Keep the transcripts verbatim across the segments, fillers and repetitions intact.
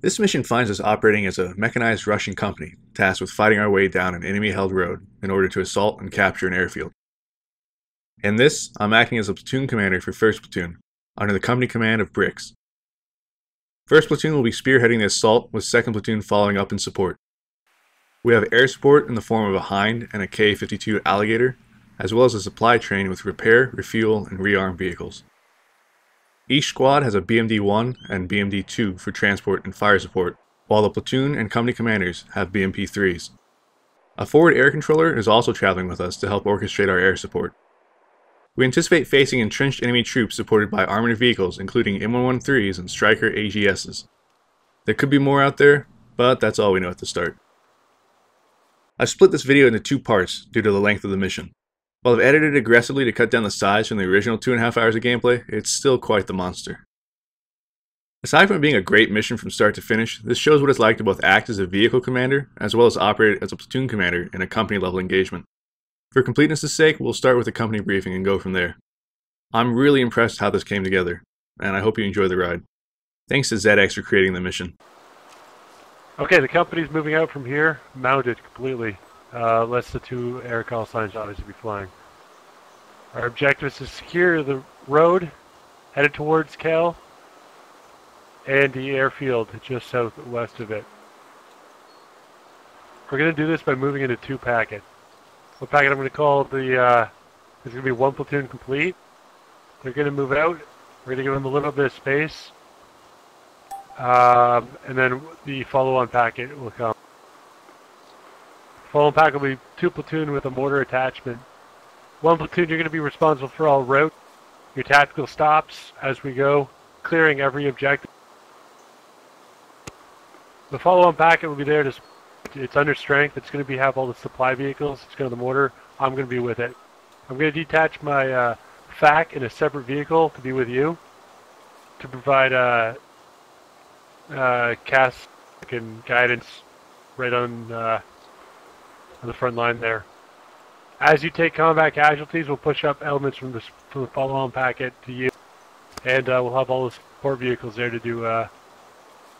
This mission finds us operating as a mechanized Russian company tasked with fighting our way down an enemy-held road in order to assault and capture an airfield. In this, I'm acting as a platoon commander for first Platoon, under the company command of BRICS. first Platoon will be spearheading the assault, with second Platoon following up in support. We have air support in the form of a Hind and a K fifty-two Alligator, as well as a supply train with repair, refuel, and rearm vehicles. Each squad has a B M D one and B M D two for transport and fire support, while the platoon and company commanders have B M P threes. A forward air controller is also traveling with us to help orchestrate our air support. We anticipate facing entrenched enemy troops supported by armored vehicles including M one thirteens and Stryker A G Ss. There could be more out there, but that's all we know at the start. I've split this video into two parts due to the length of the mission. While I've edited aggressively to cut down the size from the original two and a half hours of gameplay, it's still quite the monster. Aside from being a great mission from start to finish, this shows what it's like to both act as a vehicle commander as well as operate as a platoon commander in a company level engagement. For completeness' sake, we'll start with a company briefing and go from there. I'm really impressed how this came together, and I hope you enjoy the ride. Thanks to Z X for creating the mission. Okay, the company's moving out from here, mounted completely. Uh, less the two air call signs obviously be flying. Our objective is to secure the road, headed towards Celle, and the airfield just southwest of it. We're going to do this by moving into two packets. One packet I'm going to call the, uh, there's going to be one platoon complete. They're going to move out. We're going to give them a little bit of space. Um, and then the follow-on packet will come. Follow-on packet will be two platoon with a mortar attachment. One platoon, you're going to be responsible for all route, your tactical stops as we go, clearing every objective. The follow-on packet will be there to, it's under strength, it's going to be have all the supply vehicles, it's going to the mortar, I'm going to be with it. I'm going to detach my uh, F A C in a separate vehicle to be with you, to provide uh, uh, C A S and guidance right on, uh, on the front line there. As you take combat casualties, we'll push up elements from, this, from the follow-on packet to you, and uh, we'll have all the support vehicles there to do uh,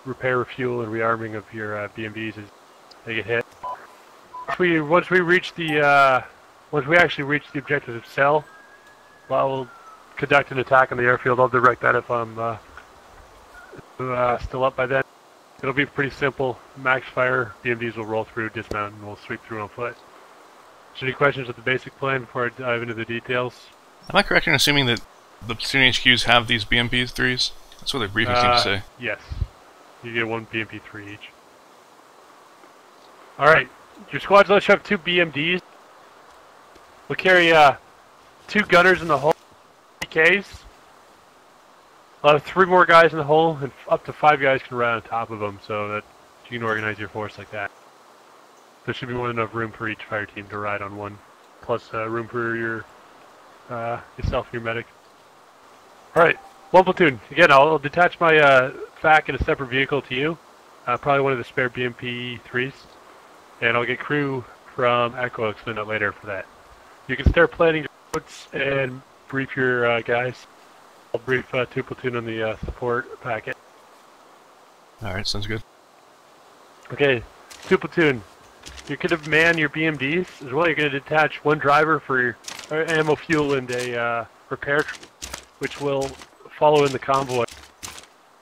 repair, refuel, and rearming of your uh, B M Ds. They get hit. Once we, once we reach the, uh, once we actually reach the objectives of Celle, well, we'll conduct an attack on the airfield. I'll direct that if I'm uh, uh, still up by then. It'll be pretty simple. Max fire, B M Ds will roll through, dismount, and we'll sweep through on foot. So any questions with the basic plan before I dive into the details? Am I correct in assuming that the platoon H Qs have these B M P threes? That's what the briefing uh, seems to say. Yes. You get one B M P three each. Alright, your squad's let's shove two B M Ds. We'll carry uh, two gunners in the hull, P Ks. We'll have three more guys in the hull, and up to five guys can ride on top of them, so that you can organize your force like that. There should be more than enough room for each fire team to ride on one, plus uh, room for your uh, yourself and your medic. Alright, one platoon. Again, I'll, I'll detach my uh, F A C in a separate vehicle to you, uh, probably one of the spare B M P threes. And I'll get crew from Echo, I'll explain that later for that. You can start planning your routes and brief your uh, guys. I'll brief uh, two platoon on the uh, support packet. Alright, sounds good. Okay, two platoon. You're going to man your B M Ds as well. You're going to detach one driver for your ammo, fuel, and a uh, repair truck, which will follow in the convoy.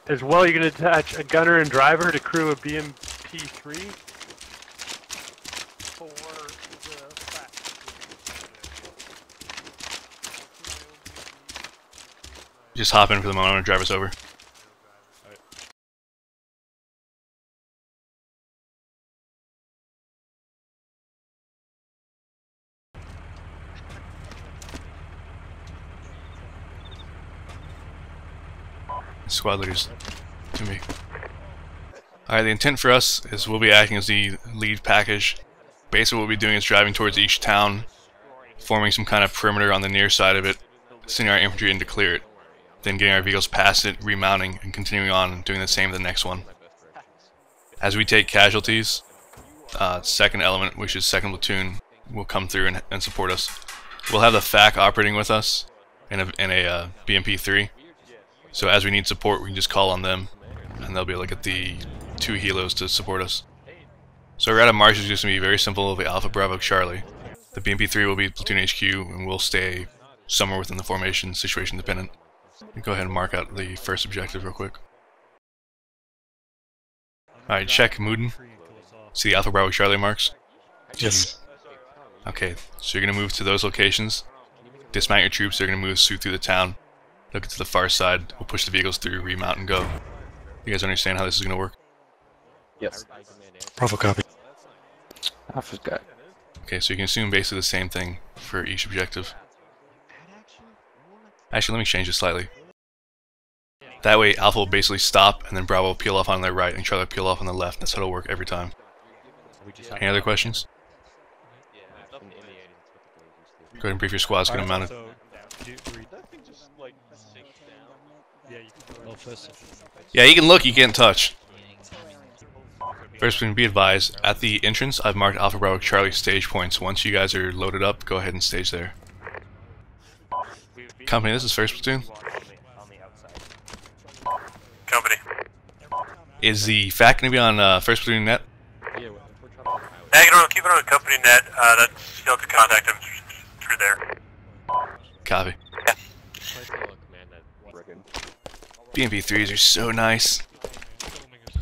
As well, you're going to detach a gunner and driver to crew a B M P three. Just hop in for the moment, I'm gonna drive us over. Squad leaders to me. Alright, the intent for us is we'll be acting as the lead package. Basically what we'll be doing is driving towards each town, forming some kind of perimeter on the near side of it, sending our infantry in to clear it. Then getting our vehicles past it, remounting, and continuing on and doing the same to the next one. As we take casualties, uh, second element, which is second platoon, will come through and, and support us. We'll have the F A C operating with us in a, in a uh, B M P three. So as we need support, we can just call on them, and they'll be able to get the two helos to support us. So our route of march is just going to be very simple, the Alpha Bravo Charlie. The B M P three will be platoon H Q and we'll stay somewhere within the formation, situation dependent. Go ahead and mark out the first objective real quick. Alright, check Mooden. See the Alpha Bravo Charlie marks? Yes. Okay, so you're going to move to those locations. Dismount your troops, they're going to move through the town. Look to the far side, we'll push the vehicles through, remount and go. You guys understand how this is going to work? Yes. Bravo copy. Alpha's got it. Okay, so you can assume basically the same thing for each objective. Actually, let me change this slightly. That way, Alpha will basically stop, and then Bravo will peel off on their right, and Charlie will peel off on the left. That's how it'll work every time. Any other questions? Go ahead and brief your squads, get them mounted. Yeah, you can look, you can't touch. First, we can be advised, at the entrance, I've marked Alpha Bravo Charlie stage points. Once you guys are loaded up, go ahead and stage there. Company, this is first platoon. Company. Is the F A C going to be on uh, first platoon net? Negative, we'll keep it on the company net. Uh, that's, you'll have to contact him through there. Copy. Yeah. B M P threes are so nice.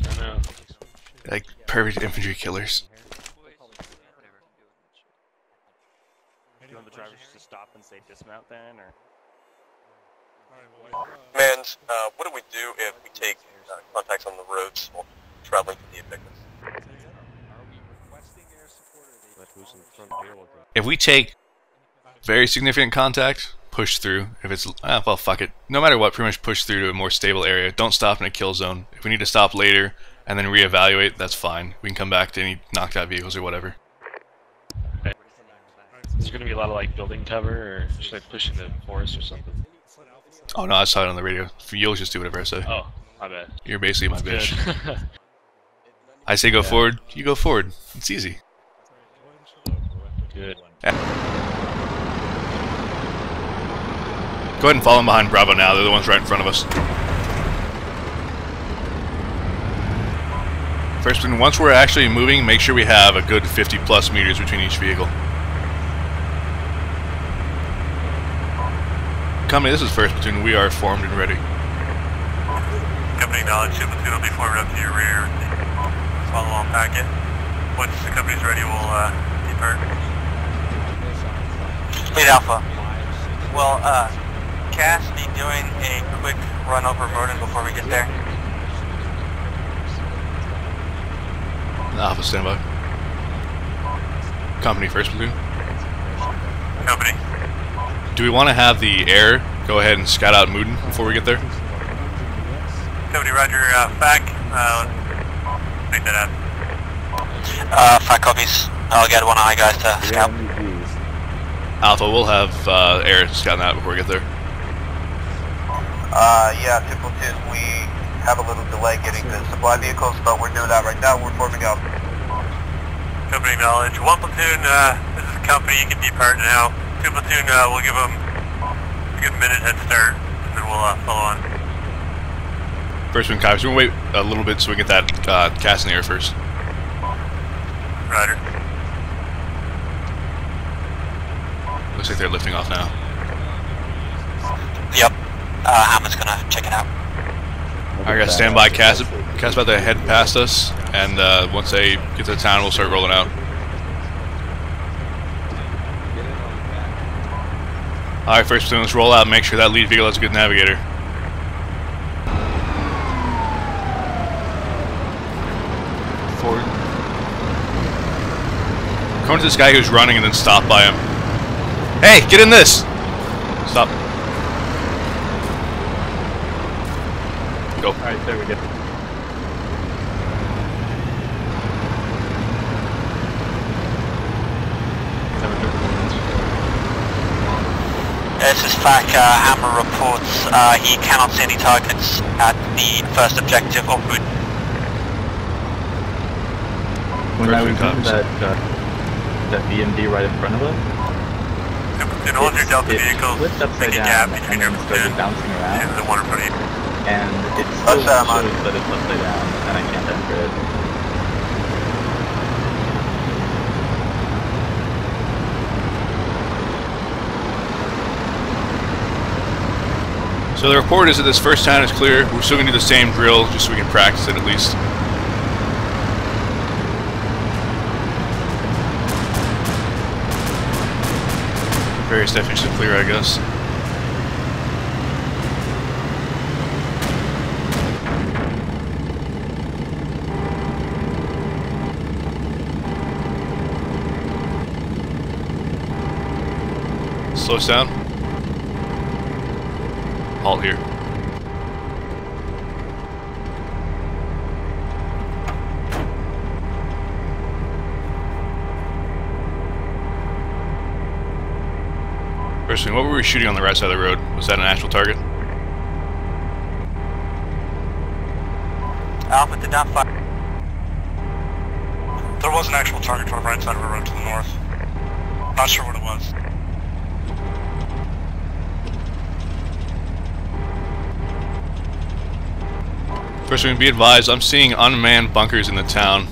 I know. Like perfect infantry killers. Do you want the drivers to stop and say dismount then, or? Man, uh, what do we do if we take uh, contacts on the roads while traveling to the objectives? If we take very significant contact, push through. If it's ah, well, fuck it. No matter what, pretty much push through to a more stable area. Don't stop in a kill zone. If we need to stop later and then reevaluate, that's fine. We can come back to any knocked out vehicles or whatever. Is there going to be a lot of like building cover, or should I push into the forest or something? Oh no, I saw it on the radio. You'll just do whatever I say. Oh, my bad. You're basically my bitch. I say go yeah. forward, you go forward. It's easy. Good. Yeah. Go ahead and follow them behind Bravo now. They're the ones right in front of us. First, once we're actually moving, make sure we have a good fifty plus meters between each vehicle. Company, this is first platoon. We are formed and ready. Company, acknowledge. Platoon will be formed up to your rear. Follow on packet. Once the company's ready, we'll uh, depart. Lead Alpha. Well, uh, Cass be doing a quick run over Mooden before we get there. Alpha, standby. Company, first platoon. Company. Do we want to have the air go ahead and scout out Mooden before we get there? Company, roger. Uh, F A C. Uh, make that up. Uh, F A C copies. I'll get one eye guys to scout. Alpha, we'll have uh, air scouting out before we get there. Uh, yeah, typical is we have a little delay getting the supply vehicles, but we're doing that right now. We're forming up. Company knowledge. One platoon, uh, this is company, you can depart now. Two platoon, uh, we'll give them a good minute head start, and then we'll uh, follow on. First one, copies. We'll wait a little bit so we get that uh, cast in the air first. Roger. Looks like they're lifting off now. Yep. Uh, Hammond's gonna check it out. Alright guys, stand by. Cast, cast about to head past us, and uh, once they get to the town, we'll start rolling out. Alright, first platoon, let's roll out and make sure that lead vehicle has a good navigator. Forward. Come to this guy who's running and then stop by him. Hey, get in this! Stop. Go. Alright, there we go. This is F A C, uh, Hammer reports, uh, he cannot see any targets at the first objective of Mooden. When I was in that, uh, that B M D right in front of us, then hold your Delta vehicles, make a gap between your platoon and the one in front of you. and it still shows that it's mostly down, and I can't enter it. So the report is that this first time is clear. We're still going to do the same drill, just so we can practice it at least. Various definitions of clear, I guess. Slow us down. Halt here. First thing, what were we shooting on the right side of the road? Was that an actual target? Alpha did not fire. There was an actual target on the right side of the road to the north. Not sure what it was. First, we can be advised, I'm seeing unmanned bunkers in the town.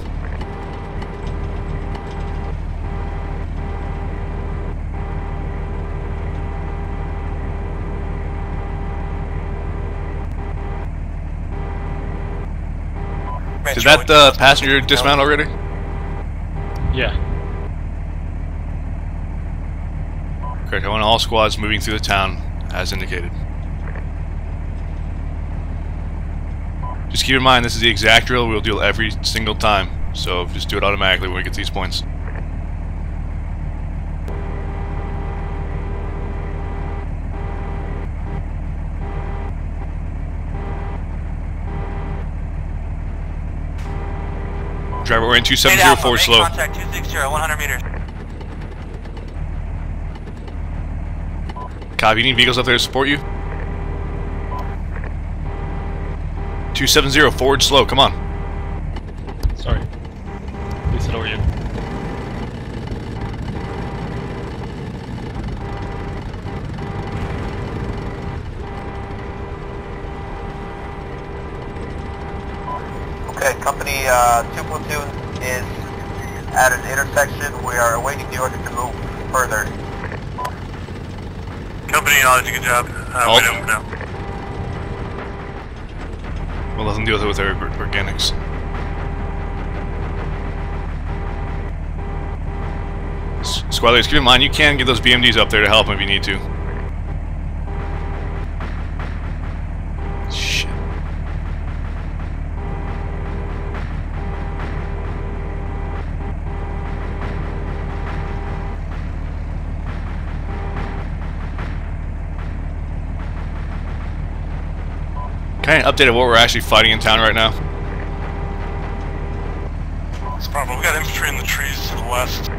Did that uh, passenger dismount already? Yeah. Correct, I want all squads moving through the town, as indicated. Just keep in mind, this is the exact drill we'll do every single time, so just do it automatically when we get to these points. Driver, we're in two seven zero four slow. Contact two sixty, one hundred meters. Copy, you need vehicles up there to support you? two seven zero, forward slow, come on. Sorry. Please head over you. Okay, company uh, two platoon is at an intersection. We are awaiting the order to move further. Company knowledge, good job. Uh, we don't know. We'll let them deal with it with their organics. Squad leaders, keep in mind you can get those B M Ds up there to help them if you need to. Shit. Kind of updated what we're actually fighting in town right now. It's probably we got infantry in the trees to the west.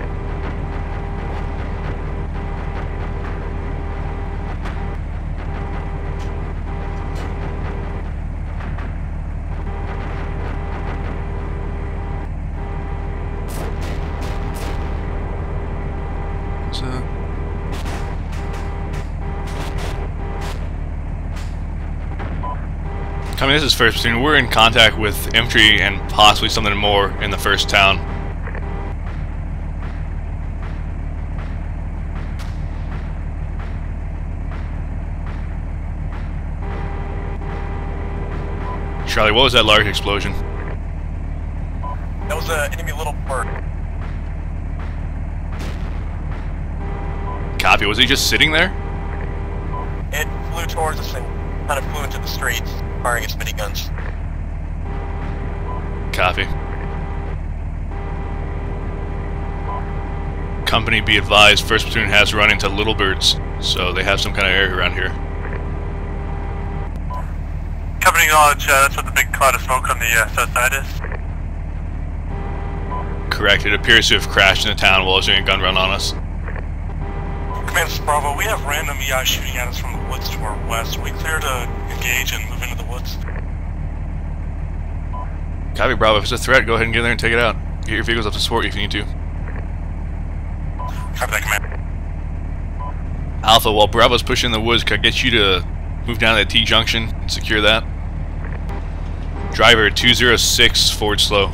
I mean, this is first platoon. We're in contact with infantry and possibly something more in the first town. Charlie, what was that large explosion? That was an enemy little bird. Copy. Was he just sitting there? It flew towards us and kind of flew into the streets, firing its miniguns. Copy. Company, be advised, first platoon has run into little birds, so they have some kind of area around here. Company knowledge, uh, that's what the big cloud of smoke on the uh, south side is. Correct, it appears to have crashed in the town while it was doing a gun run on us. Command Bravo, we have random E I shooting at us from the woods to our west. Are we clear to engage and move into the woods? Copy, Bravo. If it's a threat, go ahead and get in there and take it out. Get your vehicles up to support you if you need to. Copy that, Command. Alpha, while Bravo's pushing in the woods, could I get you to move down to that T junction and secure that? Driver two zero six, forward slow.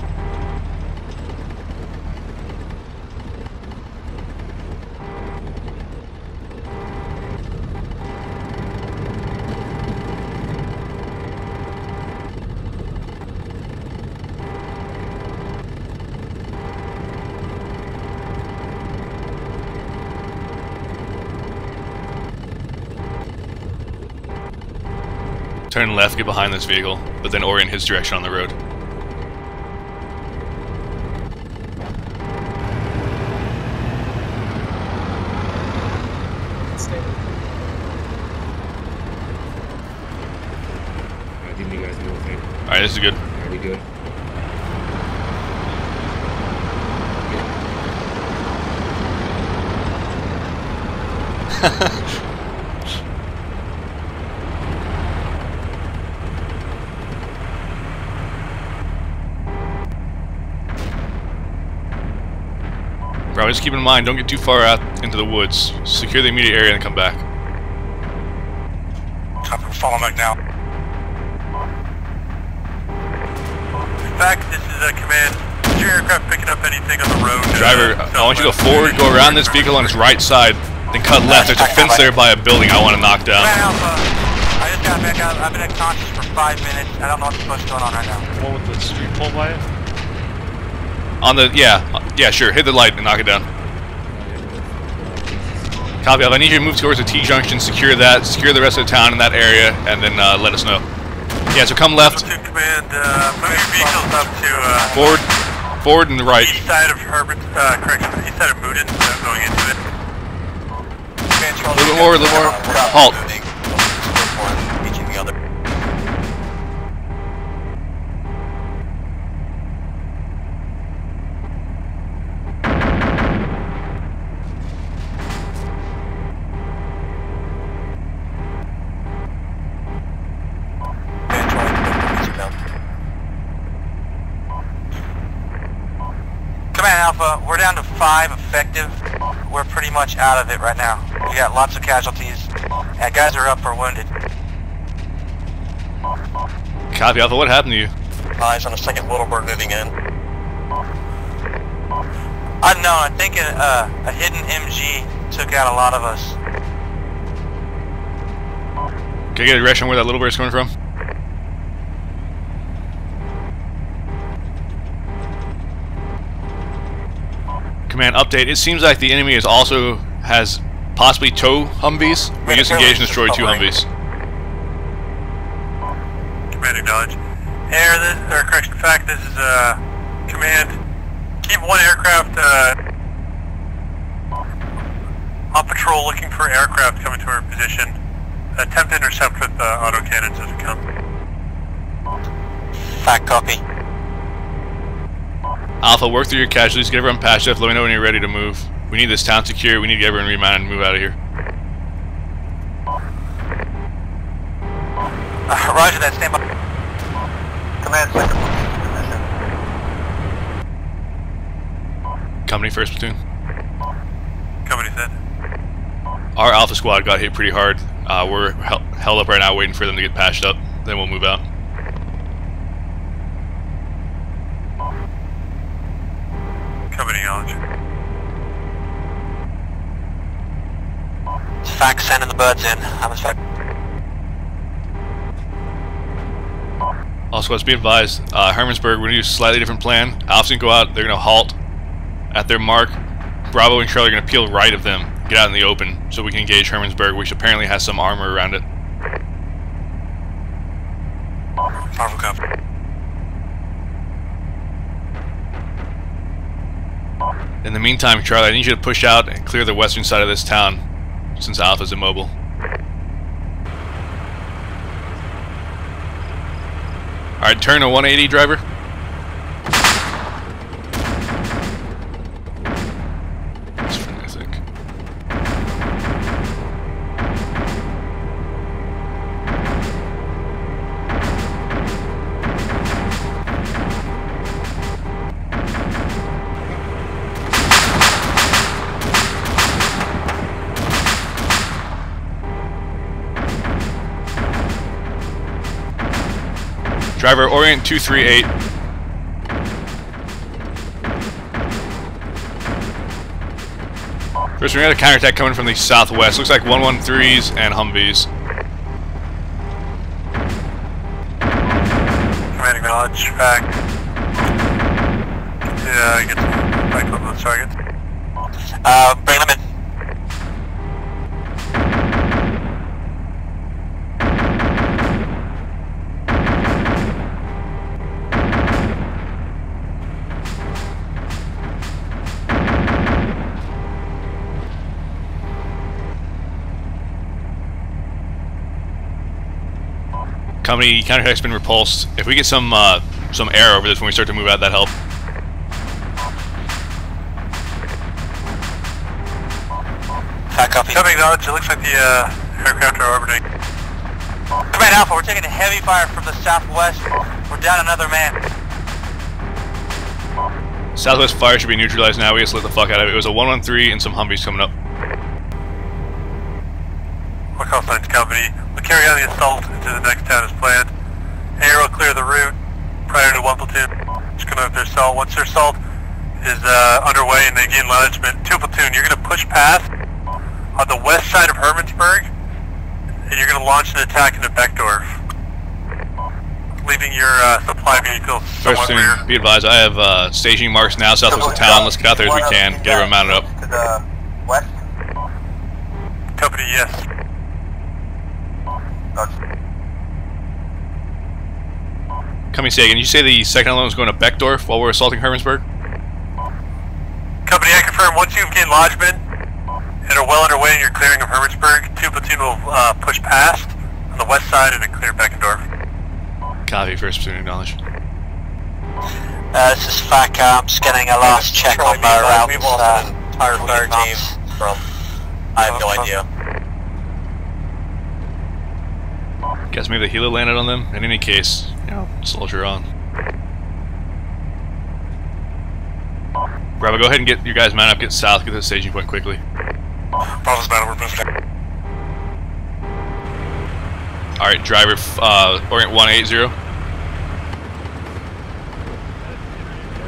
Turn left, get behind this vehicle, but then orient his direction on the road. I think you guys do okay. Alright, this is good. Are we good? Just keep in mind, don't get too far out into the woods. Secure the immediate area and come back. Copy, follow back now. Back, this is a command. Is your aircraft picking up anything on the road? Driver, uh, I want you to go forward, go around this vehicle on its right side, then cut left. There's a fence there by a building I want to knock down. I just got back out. I've been unconscious for five minutes. I don't know what's supposed to go on right now. The one with the street pole by it? On the, yeah, yeah, sure, hit the light and knock it down. Copy, I need you to move towards the T-junction, secure that, secure the rest of the town in that area, and then uh, let us know. Yeah, so come left. Command, uh, move your vehicles up to, uh, forward, forward and right. East side of Herbert, uh, correction, east side of Mooden, so going into it. A little bit more, a little more. Halt. We're down to five effective. We're pretty much out of it right now. We got lots of casualties. Yeah, guys are up or wounded. Copy, Alpha. What happened to you? Eyes on a second Littlebird moving in. I don't know. I think a, uh, a hidden M G took out a lot of us. Can I get a direction where that Littlebird's coming from? Command update. It seems like the enemy is also has possibly tow Humvees. We just engaged and destroyed two Humvees. Command acknowledge. Air this, or correction fact, this is uh, command. Keep one aircraft uh, on patrol looking for aircraft coming to our position. Attempt to intercept with uh, autocannons as we come. Fact copy. Alpha, work through your casualties, get everyone patched up, let me know when you're ready to move. We need this town secure, we need to get everyone remounted and move out of here. Uh, roger that, stand by. Command, second position. Company first platoon. Company said. Our Alpha squad got hit pretty hard. Uh, we're hel held up right now waiting for them to get patched up, then we'll move out. Fact, sending the birds in. I'm a fact. Also, let's be advised, uh, Hermannsburg, we're going to use a slightly different plan. Alpha's going to go out, they're going to halt at their mark. Bravo and Charlie are going to peel right of them, get out in the open, so we can engage Hermannsburg, which apparently has some armor around it. Powerful company. In the meantime, Charlie, I need you to push out and clear the western side of this town, since Alpha's immobile. Alright, turn a one eighty, driver. That's fantastic. Driver orient two three eight. First, we got a counterattack coming from the southwest. Looks like one thirteens and Humvees. Commanding knowledge, back. Yeah, get back to the target. Uh, bring them in. Company counterattack's been repulsed. If we get some uh, some air over this when we start to move out, that help. Hot copy. Coming knowledge. It looks like the uh, aircraft are orbiting. Command Alpha, we're taking a heavy fire from the southwest. We're down another man. Southwest fire should be neutralized now. We just lit the fuck out of it. It was a one one three and some Humvees coming up. We're confident, company. We'll carry out the assault into the next town as planned. Air will clear the route prior to one platoon. Just come out with their assault. Once their assault is uh, underway and they gain management, two platoon, you're going to push past on the west side of Hermannsburg, and you're going to launch an attack into Beckdorf, leaving your uh, supply vehicles somewhat First rear. Be advised, I have uh, staging marks now southwest of town. Let's get out there as we can. Get everyone mounted up. To the west. Company, yes. Company, say again. You say the second alone is going to Beckdorf while we're assaulting Hermannsburg? Company, I confirm. Once you've gained lodgment and are well underway in your clearing of Hermannsburg, two platoon will uh, push past on the west side and clear Beckdorf. Copy, first platoon acknowledged. Uh, this is FACA. I'm just getting a last check on my route. We've lost an entire fire team from. I have no idea. Guess maybe the Hilo landed on them? In any case, you know, soldier on. Bravo, go ahead and get your guys mounted up, get south, get to the staging point quickly. Bravo's mounted, we're moving. Alright, driver, uh, orient one eighty.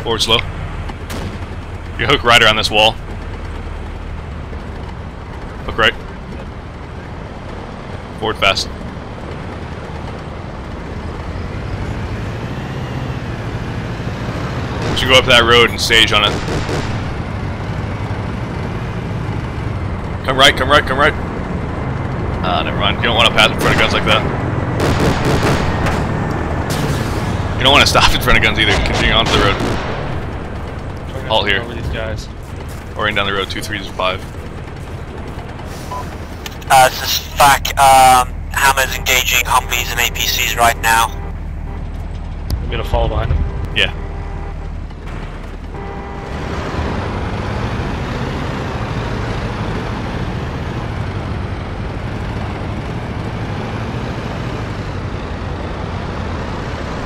Forward slow. You hook right around this wall. Hook right. Forward fast. You go up that road and stage on it. Come right, come right, come right. Ah, uh, never mind. You don't want to pass in front of guns like that. You don't want to stop in front of guns either. Continue onto the road. Halt here. These guys. Or in down the road, two, three, five. Uh, this is F A C. Um, Hammer's engaging Humvees and A P Cs right now. I'm gonna follow behind them. Yeah.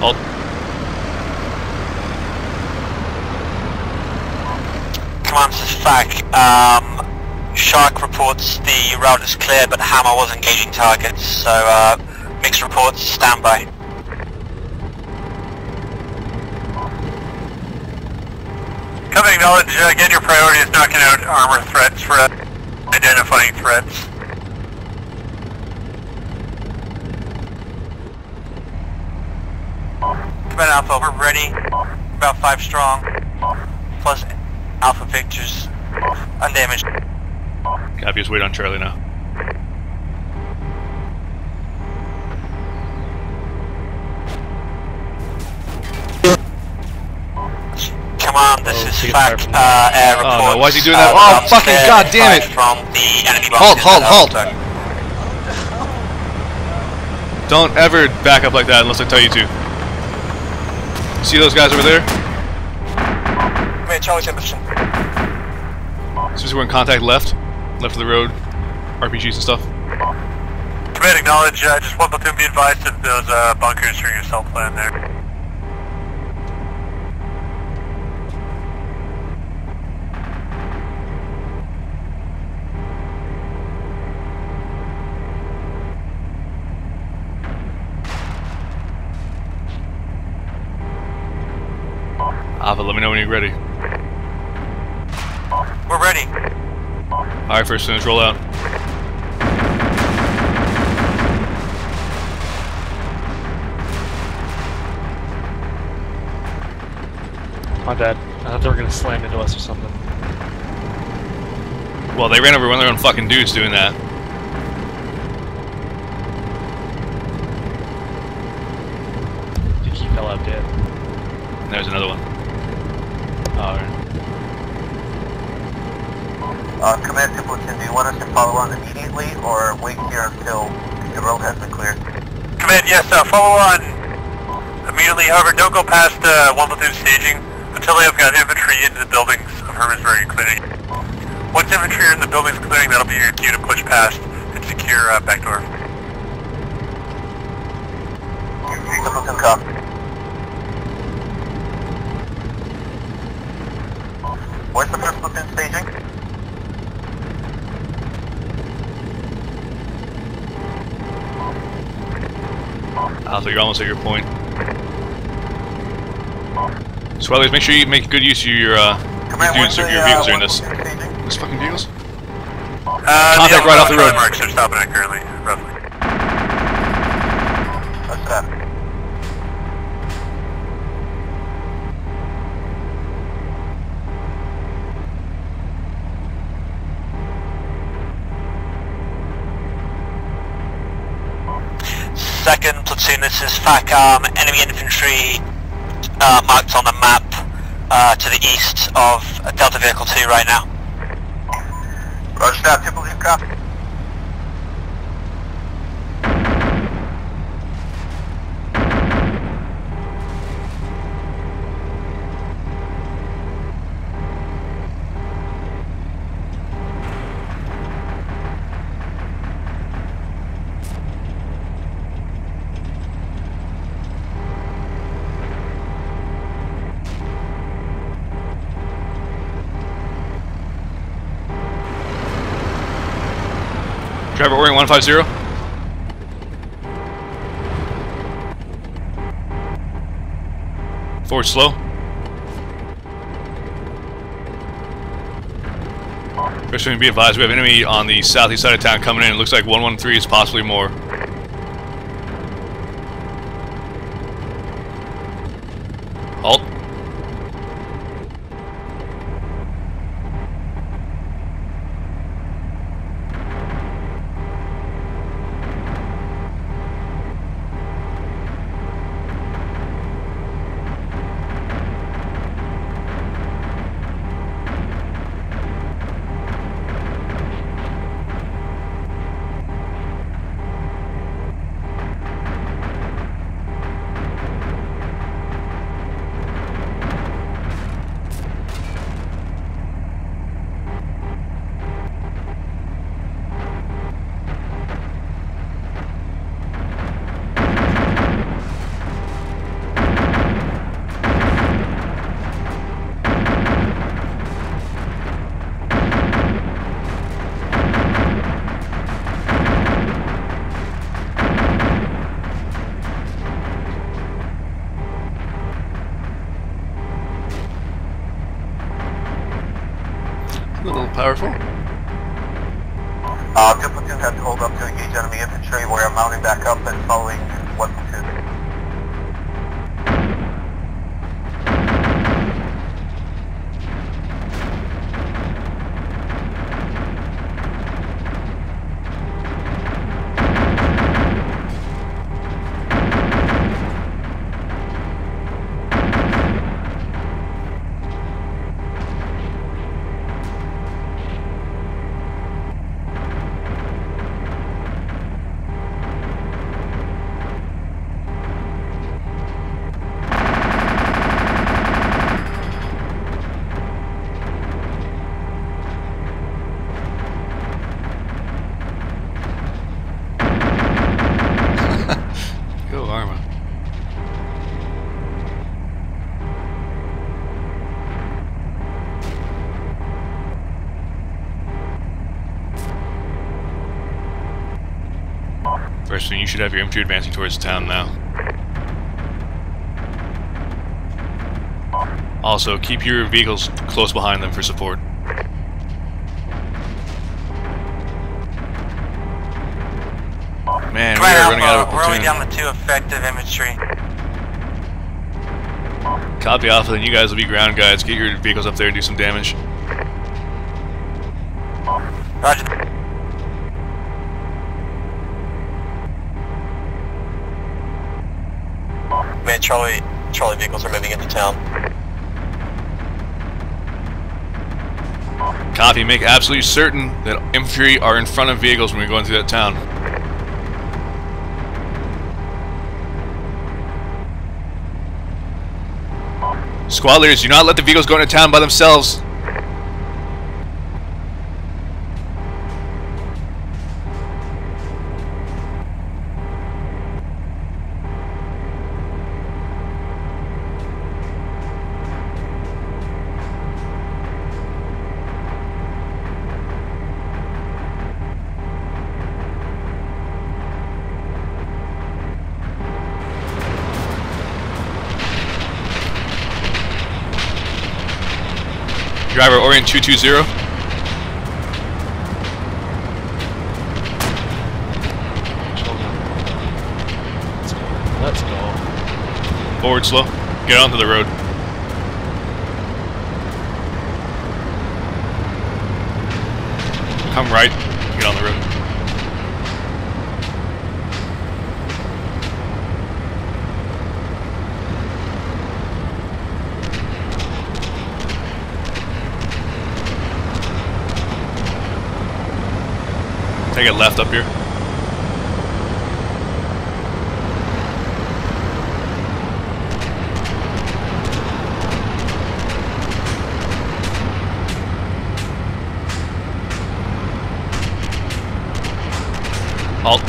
Halt. Command, this is F A C. Um, Shark reports the route is clear, but Hammer was engaging targets, so uh, mixed reports, stand by. Coming knowledge, uh, again your priority is knocking out armor threats for identifying threats. Command Alpha, we're ready, about five strong, plus Alpha pictures, undamaged. Copy, just wait on Charlie now. Come on, this oh, is fact, uh, air report. Oh no, why is he doing that? Uh, oh fucking goddammit! Halt, halt, halt! Don't ever back up like that unless I tell you to. See those guys over there? Come here, Charlie Jefferson. As soon as we're in contact, left. Left of the road. R P Gs and stuff. Command, acknowledge. Uh, just one platoon, be advised of those uh, bunkers for your assault plan there. but let me know when you're ready. We're ready. Alright, first units, roll out. My bad. I thought they were gonna slam into us or something. Well, they ran over one of their own fucking dudes doing that. Dude, he fell out dead. And there's another one. Alright. Uh, Command Simpleton, do you want us to follow on immediately, or wait here until the road has been cleared? Command, yes, uh, follow on immediately. However, don't go past uh, one platoon staging until they have got infantry into the buildings of Hermannsburg, including. Once infantry are in the buildings clearing, that'll be your cue to push past and secure uh, Beckdorf. Simpleton, copy. Where's the first platoon staging? So you're almost at your point. Swellers, make sure you make good use of your, uh, Command, your dudes or your vehicles uh, during this. Those fucking vehicles? Uh, Contact right off the road. Marks are stopping at currently, roughly. What's that? Second platoon, this is FACOM, enemy infantry uh, marked on the map uh, to the east of Delta Vehicle two right now. Roger that, triple two, copy. Driver Orient one five zero. Forward slow. First thing to be advised, we have enemy on the southeast side of town coming in. It looks like one one three is possibly more. Halt. Powerful. Uh, two platoons have to hold up to engage enemy infantry. We are mounting back up and following one platoon. You should have your infantry advancing towards the town now. Also, keep your vehicles close behind them for support. Man, we are running out of platoon. We're only down to two effective infantry. Copy off, and then you guys will be ground guides. Get your vehicles up there and do some damage. Roger. Man, trolley, trolley vehicles are moving into town. Copy. Make absolutely certain that infantry are in front of vehicles when we're going through that town. Squad leaders, do not let the vehicles go into town by themselves. Driver, orient two two zero. Let's go. Forward slow. Get onto the road. Come right. Get on the road. Take it left up here. Halt.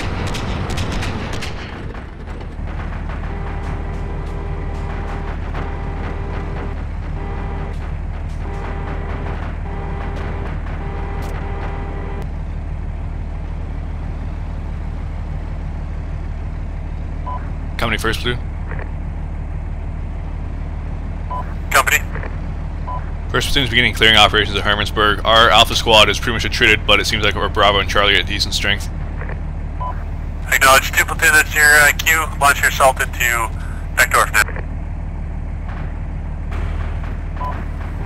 Company first platoon. Company. First platoon is beginning clearing operations at Hermannsburg. Our Alpha squad is pretty much attrited, but it seems like our Bravo and Charlie are at decent strength. Acknowledge two platoon, that's your uh, queue. Launch your assault into Beckdorf now.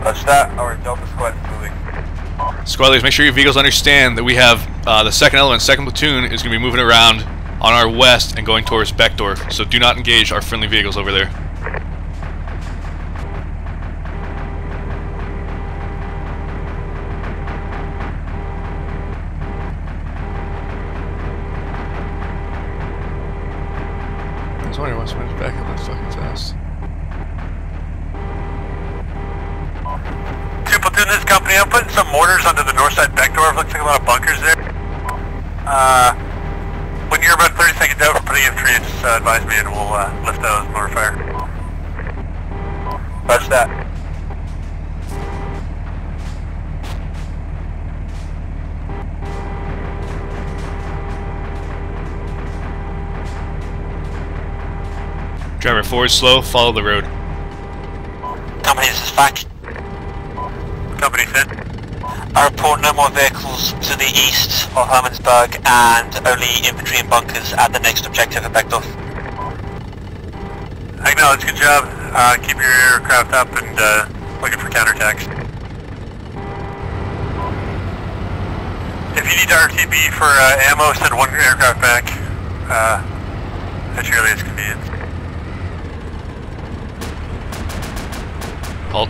Touch that. Our Delta squad is moving. Squad leaders, make sure your vehicles understand that we have uh, the second element, second platoon is going to be moving around on our west and going towards Beckdorf, so do not engage our friendly vehicles over there. I was wondering what's going back up that fucking fast. Two platoon, this company, I'm putting some mortars onto the north side Beckdorf. Looks like a lot of bunkers there. Uh. When you're about thirty seconds out, pretty infantry, just uh, advise me and we'll uh, lift those mortar fire. Touch that. Driver, forward slow, follow the road. Company, this is F A C. Company, Finn. I report no more vehicles to the east of Hermannsburg and only infantry and bunkers at the next objective at Beckdorf. Acknowledge, good job. Uh, keep your aircraft up and uh, looking for counterattacks. If you need R T B for uh, ammo, send one aircraft back uh, at your earliest convenience. Halt.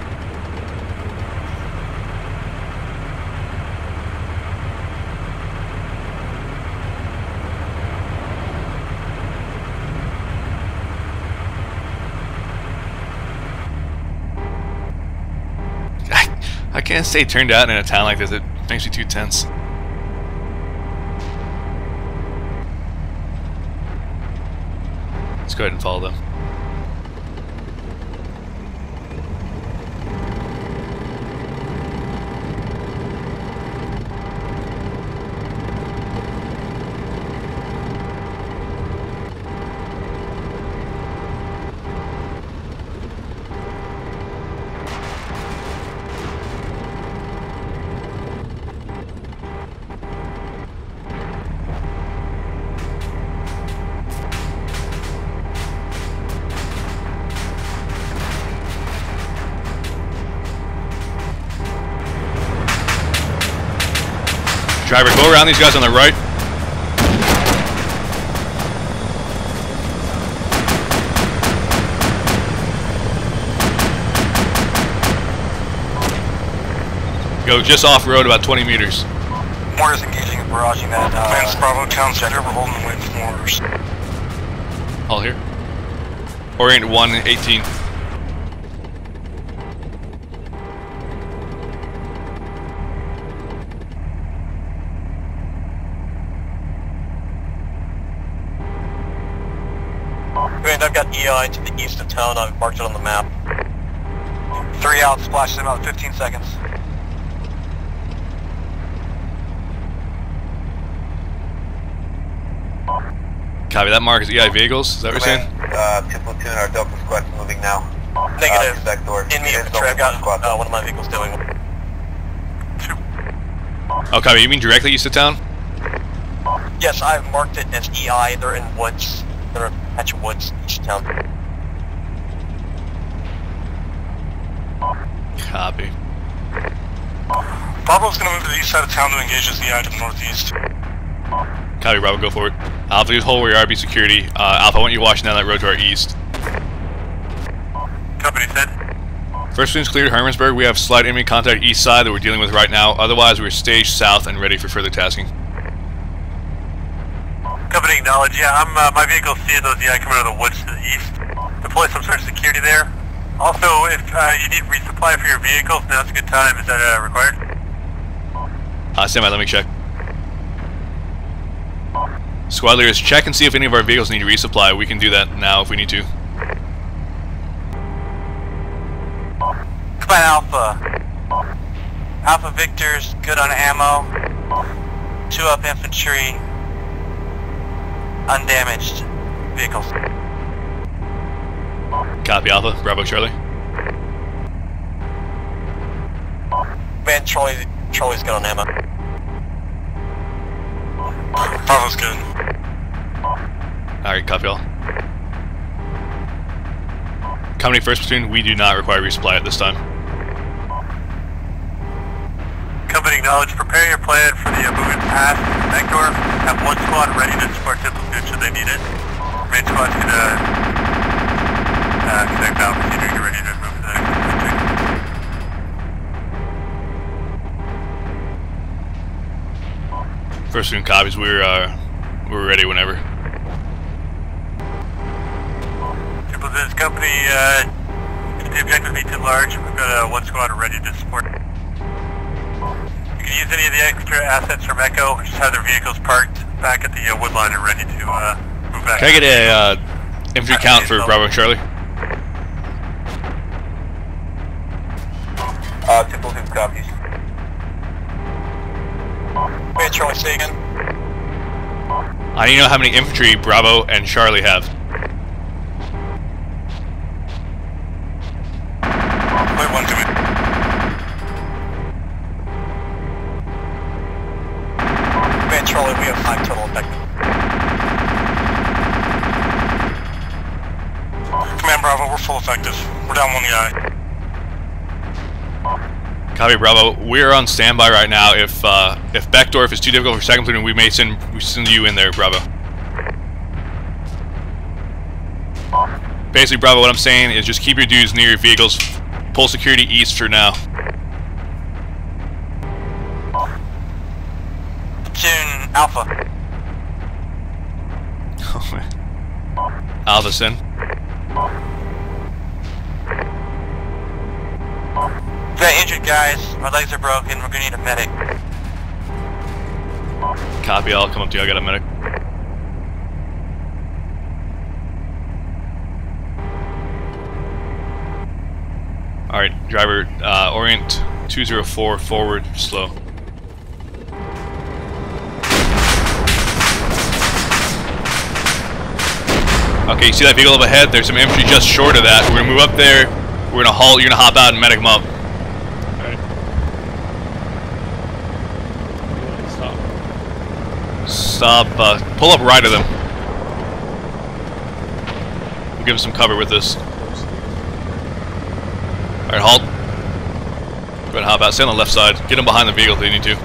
I can't stay turned out in a town like this, it makes me too tense. Let's go ahead and follow them. Driver, go around these guys on the right. Go just off-road about twenty meters. Warner's engaging, barraging that uh, Vance Bravo Town Center. We're holding the wind from Warner's. All here. Orient one eighteen. I've got E I to the east of town. I've marked it on the map. Three out, splash them out, fifteen seconds. Copy, that mark is E I vehicles, is that what you're saying? Uh, two platoon, our Delta squad's moving now. Negative. Uh, in me, I've got uh, one of my vehicles doing two. Oh, copy, you mean directly east of town? Yes, I've marked it as E I. They're in woods. They're patch of woods east town. Copy. Bravo's gonna move to the east side of town to engage as the eye to the northeast. Copy, Bravo, go forward. Alpha, just hold where you are, be security. Uh, Alpha, I want you washing down that road to our east. Company said. First platoon's cleared, Hermannsburg. We have slight enemy contact east side that we're dealing with right now. Otherwise, we're staged south and ready for further tasking. Company acknowledge, yeah, I'm, uh, my vehicle's seeing those E I coming out of the woods to the east. Deploy some sort of security there. Also, if uh, you need resupply for your vehicles, now's a good time. Is that uh, required? Uh, stand by, let me check. Squad leaders, check and see if any of our vehicles need resupply. We can do that now if we need to. Come on, Alpha. Alpha Victor's good on ammo. Two up infantry. Undamaged vehicles. Copy, Alpha. Bravo, Charlie. Man, Troy, Troy's good on ammo. Bravo's good. Alright, copy all. Company first platoon, we do not require resupply at this time. Company acknowledge, prepare your plan for the moving past Beckdorf. Have one squad ready to support typical should they need it. Main squad's gonna uh, connect out with you, you're ready to move to the next platoon. First platoon copies, we're, uh, we're ready whenever. Two platoons company, uh, the objective be too large, we've got uh, one squad ready to support. You can use any of the extra assets from Echo, just have their vehicles parked back at the uh, wood line and ready to uh, move back. Can I get a uh, infantry That's count for Bravo and Charlie? Uh, typical two copies. Wait, Charlie, say again. I need to know how many infantry Bravo and Charlie have. Wait, one, two, Charlie, we have five total effective. Command Bravo, we're full effective. We're down one E I. Copy, Bravo. We're on standby right now. If uh, if Beckdorf is too difficult for second platoon, we may send we send you in there, Bravo. Basically, Bravo, what I'm saying is just keep your dudes near your vehicles. Pull security east for now. Platoon Alpha. Oh man. Alpha send. Got injured guys, my legs are broken, we're gonna need a medic. Copy, I'll come up to you, I got a medic. Alright, driver, uh, orient two zero four forward, slow. Okay, you see that vehicle up ahead? There's some infantry just short of that. We're gonna move up there. We're gonna haul. You're gonna hop out and medic them up. All right. Stop. Stop. Uh, pull up right of them. We'll give them some cover with this. All right, halt. Go ahead and hop out. Stay on the left side. Get them behind the vehicle if they need to.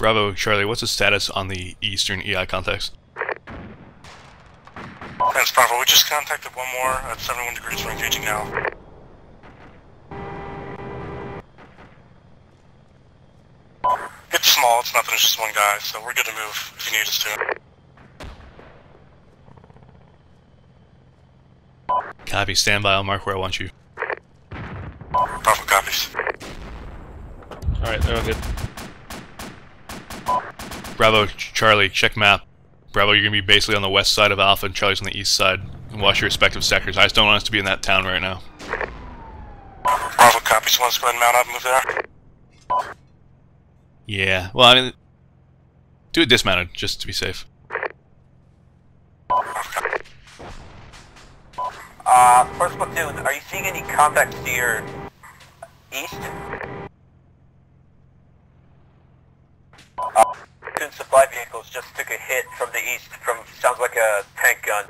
Bravo, Charlie, what's the status on the Eastern E I contacts? That's Bravo, we just contacted one more at seventy-one degrees, we're engaging now. It's small, it's nothing, it's just one guy, so we're good to move if you need us to. Copy, stand by, I'll mark where I want you. Bravo, copies. Alright, they're all good. Bravo, Charlie, check map. Bravo, you're going to be basically on the west side of Alpha and Charlie's on the east side. And watch your respective sectors. I just don't want us to be in that town right now. Bravo, copies. Want us to go ahead and mount up and move there? Yeah, well, I mean, do it dismounted, just to be safe. Uh, first platoon, are you seeing any contacts to your east? Uh, two supply vehicles just took a hit from the east from, sounds like a tank gun.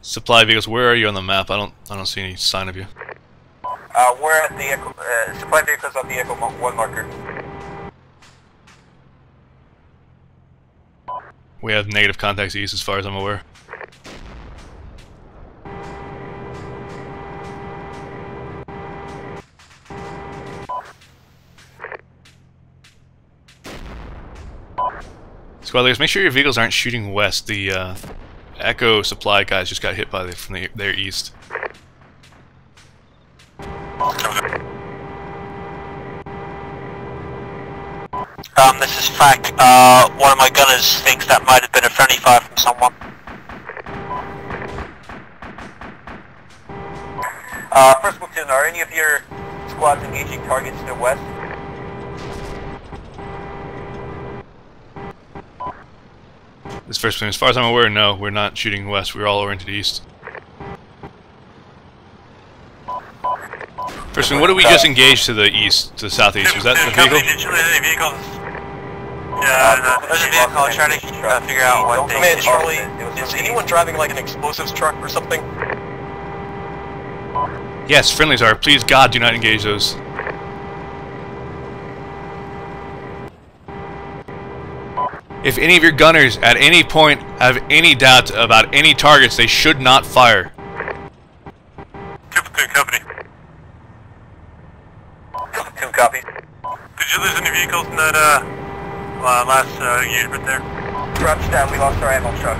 Supply vehicles, where are you on the map? I don't, I don't see any sign of you. Uh, we're at the echo, uh, supply vehicles on the Echo one marker. We have negative contacts east as far as I'm aware. Squad leaders, make sure your vehicles aren't shooting west. The uh, Echo supply guys just got hit by the, from the, their east. Um, this is F A C. Uh, one of my gunners thinks that might have been a friendly fire from someone. Uh, first platoon, are any of your squads engaging targets in the west? This first platoon, as far as I'm aware, no, we're not shooting west, we're all oriented east. First platoon, what did we just engage to the east, to the southeast? Was that the vehicle? Yeah, uh, no, there's a vehicle, I'm trying to uh, figure out what they did. Charlie, is anyone driving like an explosives truck or something? Yes, friendlies are. Please, God, do not engage those. If any of your gunners at any point have any doubt about any targets, they should not fire. Two company. Two copy. Did you lose any vehicles in that, uh... Uh, last uh, engagement there. Roger that, we lost our ammo truck.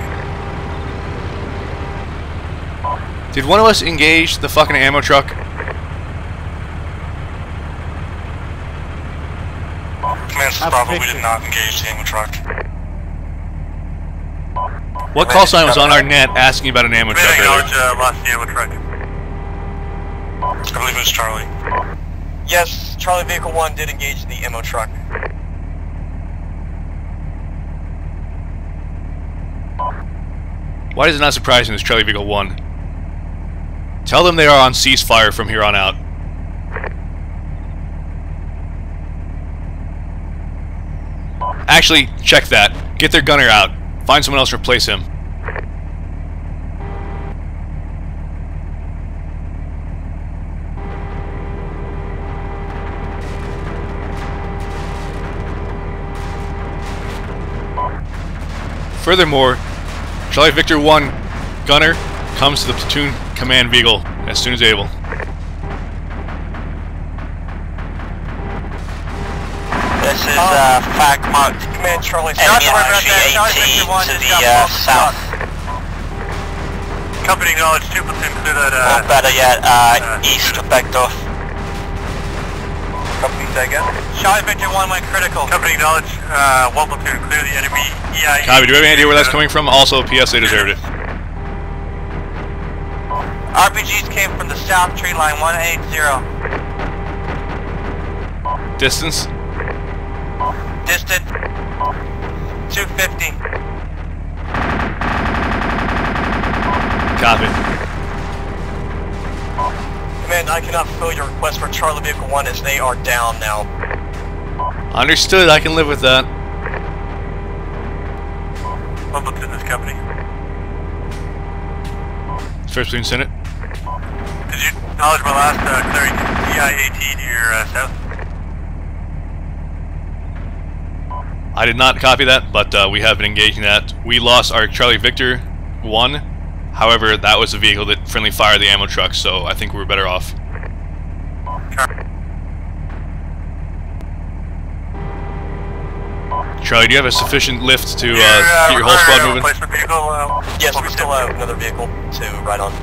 Did one of us engage the fucking ammo truck? Command says Bravo, we did not engage the ammo truck. What call sign was on our net asking about an ammo truck earlier? Command acknowledge, uh, lost the ammo truck. I believe it was Charlie. Yes, Charlie Vehicle one did engage the ammo truck. Why is it not surprising this Charlie Vehicle one? Tell them they are on ceasefire from here on out. Actually, check that. Get their gunner out. Find someone else to replace him. Furthermore, Charlie Victor one gunner comes to the platoon command vehicle as soon as able. This is uh, F A C marked command Charlie Charlie Victor one to the uh, south. Company acknowledge two platoon to that uh or better yet, uh, uh east of Beckdorf. Company say again. Charlie Victor one went critical. Company acknowledge uh, one platoon clear the enemy E I E. Copy, do we have any idea where that's coming from? Also, P S A deserved it. R P Gs came from the south tree line, one eighty. Distance? Distance. two fifty. Copy. Command, I cannot fulfill your request for Charlie Vehicle one as they are down now. Understood, I can live with that. One platoon this company. First platoon Senate. Did you acknowledge my last uh, clearing E I A T near clear uh, south. I did not copy that, but uh, we have been engaging that. We lost our Charlie Victor one. However, that was the vehicle that friendly fired the ammo truck, so I think we were better off. Charlie, do you have a sufficient lift to uh, yeah, uh, get your whole squad moving? Vehicle, uh, yes, we still have another vehicle to ride on.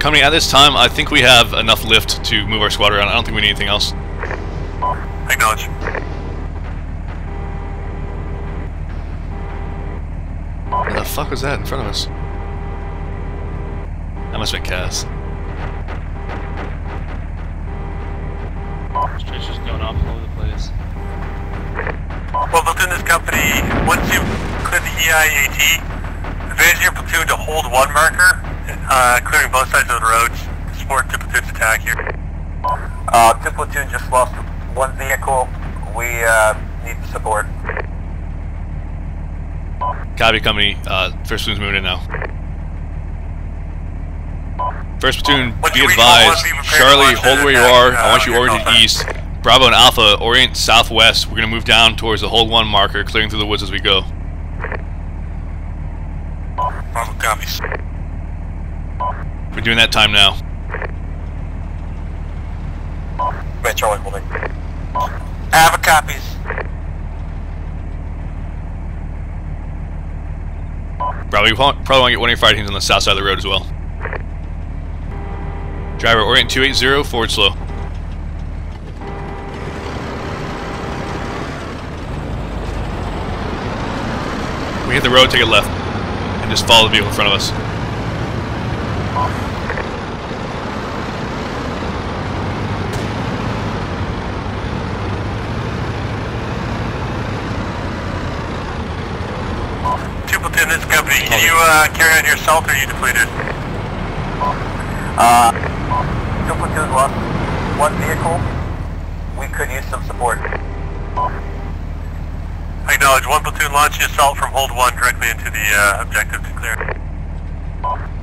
Company, at this time, I think we have enough lift to move our squad around. I don't think we need anything else. Acknowledge. What the fuck was that in front of us? That must have been Cass. It's just going off all over the place. Well, within this company, once you clear the E I A T, advance your platoon to hold one marker, uh, clearing both sides of the roads to support two platoons attack here. Uh, two platoon just lost one vehicle. We uh, need support. Copy, company. Uh, first platoon's moving in now. First platoon, well, be advised, be Charlie, hold where you are, uh, I want you oriented east. Bravo and Alpha, orient southwest. We're going to move down towards the hold one marker, clearing through the woods as we go. Bravo copies. We're doing that time now. Wait, Charlie, holding. Alpha copies. Bravo, you probably want to get one of your fire teams on the south side of the road as well. Driver, orient two eighty, forward slow. We hit the road, take it left, and just follow the vehicle in front of us. Two platoon, this company, can you uh, carry on yourself, or are you depleted? Uh. Two platoons lost one vehicle. We could use some support. Acknowledge. One platoon launch assault from hold one directly into the uh, objective to clear.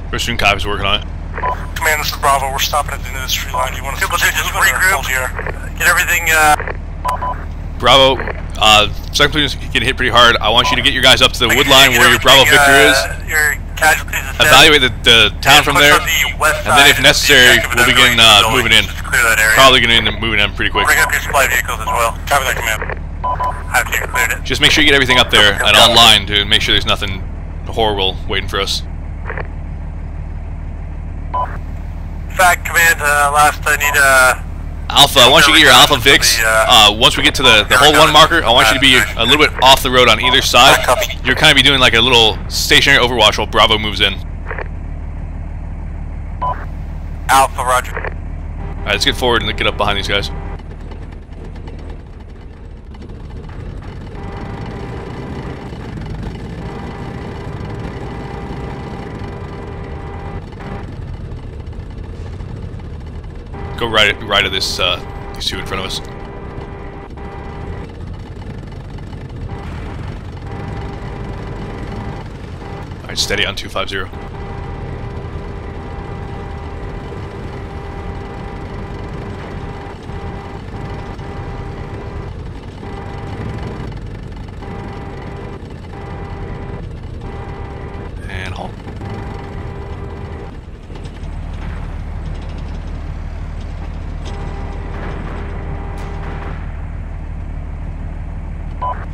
Christian Cobb's working on it. Command, this is Bravo. We're stopping at the industry line. Do you want to platoon just regroup here? Get everything. Uh... Bravo. Uh, second platoon getting hit pretty hard. I want you to get your guys up to the wood line where your Bravo Victor uh, is. Your evaluate the, the town from there, and then if necessary, we'll begin uh, moving in. Probably going to end up moving in pretty quick. Bring up your supply vehicles as well. Copy that, command. I've cleared it. Just make sure you get everything up there and online to make sure there's nothing horrible waiting for us. Fact, command. Uh, last, I need a. Uh, Alpha, I want you to get your Alpha Vix. Uh, once we get to the, the whole one marker, I want you to be a little bit off the road on either side. You're kind of be doing like a little stationary overwatch while Bravo moves in. Alpha, roger. Alright, let's get forward and get up behind these guys. Go right, right of this, uh, these two in front of us. All right, steady on two five zero. And halt.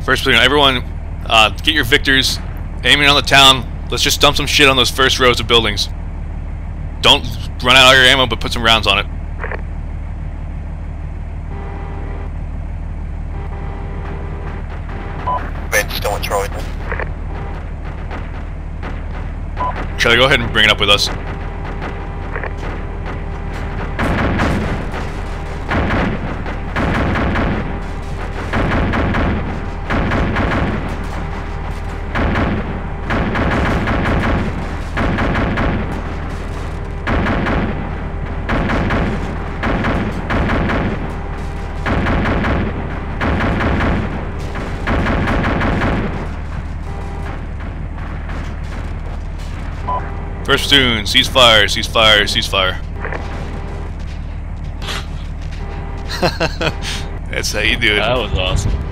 First platoon, everyone, uh, get your victors, aiming on the town. Let's just dump some shit on those first rows of buildings. Don't run out all your ammo, but put some rounds on it. Vince, don't Troy. Charlie, go ahead and bring it up with us. First platoon, cease fire, cease fire, cease fire. That's how you do it. That was awesome.